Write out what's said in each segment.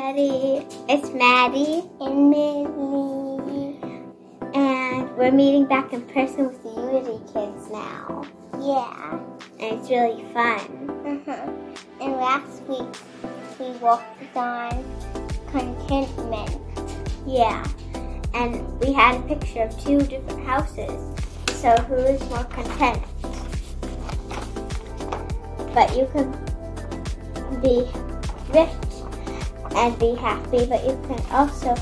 Unity. It's Madi and Millie. And we're meeting back in person with the Unity kids now. Yeah. And it's really fun. And last week we worked on contentment. Yeah. And we had a picture of two different houses. So who is more content? But you can be rich and be happy, but you can also,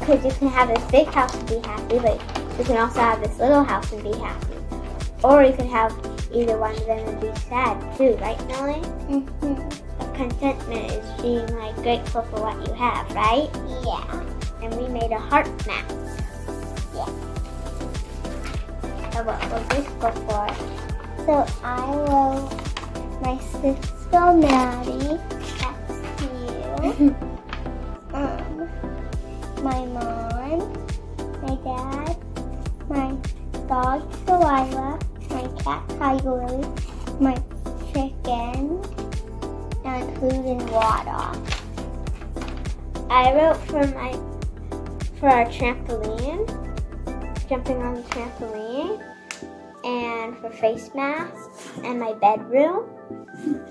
because you can have this big house and be happy, but you can also have this little house and be happy. Or you could have either one of them and be sad too, right, Millie? But contentment is being like grateful for what you have, right? Yeah. And we made a heart map. Yeah. So what will this go for? So I will, my sister Madi. My mom, my dad, my dog Delilah, my cat Kylie, my chicken, and food and water. I wrote for our trampoline, jumping on the trampoline, and for face masks, and my bedroom,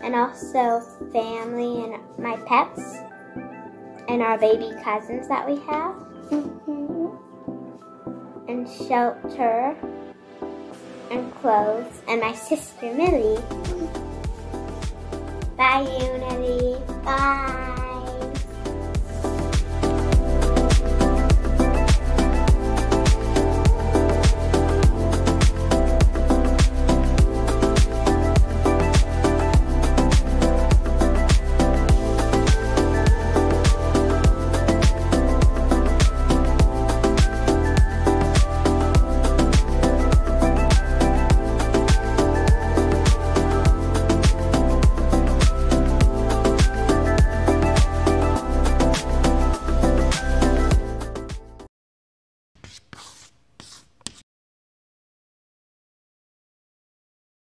and also family and my pets. And our baby cousins that we have. And shelter. And clothes. And my sister Millie. Bye, Unity. Bye.